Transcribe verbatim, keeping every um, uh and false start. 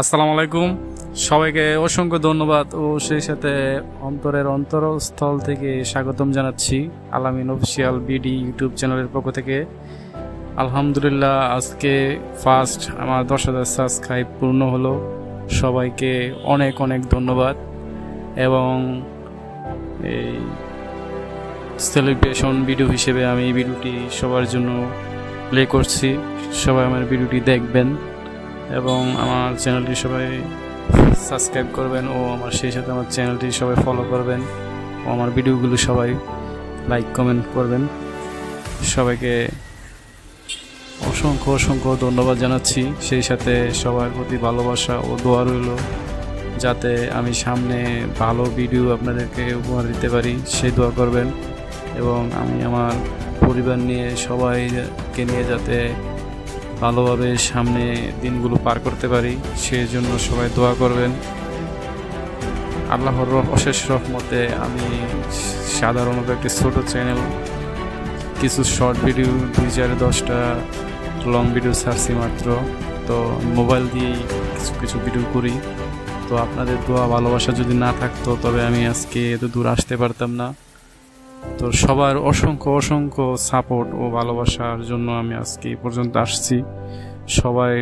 আসসালামু আলাইকুম, সবাইকে অসংখ্য ধন্যবাদ ও সেই সাথে অন্তরের অন্তরস্থল থেকে স্বাগতম জানাচ্ছি আলামিন অফিসিয়াল বিডি ইউটিউব চ্যানেলের পক্ষ থেকে। আলহামদুলিল্লাহ, আজকে ফার্স্ট আমার দশ হাজার সাবস্ক্রাইব পূর্ণ হলো। সবাইকে অনেক অনেক ধন্যবাদ এবং এই সেলিব্রেশন ভিডিও হিসেবে আমি এই ভিডিওটি সবার জন্য প্লে করছি। সবাই আমার ভিডিওটি দেখবেন এবং আমার চ্যানেলটি সবাই সাবস্ক্রাইব করবেন ও আমার সেই সাথে আমার চ্যানেলটি সবাই ফলো করবেন ও আমার ভিডিওগুলো সবাই লাইক কমেন্ট করবেন। সবাইকে অসংখ্য অসংখ্য ধন্যবাদ জানাচ্ছি, সেই সাথে সবার প্রতি ভালোবাসা ও দোয়া রইল যাতে আমি সামনে ভালো ভিডিও আপনাদেরকে উপহার দিতে পারি, সে দোয়া করবেন। এবং আমি আমার পরিবার নিয়ে সবাইকে নিয়ে যাতে ভালোভাবে সামনে দিনগুলো পার করতে পারি সেজন্য সবাই দোয়া করবেন। আল্লাহর অশেষ রহমতে আমি সাধারণত একটি ছোট চ্যানেল, কিছু শর্ট ভিডিও, দুই চার দশটা লং ভিডিও ছাড়ছি মাত্র, তো মোবাইল দিয়েই কিছু কিছু ভিডিও করি। তো আপনাদের দোয়া ভালোবাসা যদি না থাকতো তবে আমি আজকে এত দূর আসতে পারতাম না। তো সবার অসংখ্য অসংখ্য সাপোর্ট ও ভালোবাসার জন্য আমি আজকে এই পর্যন্ত আসছি। সবাই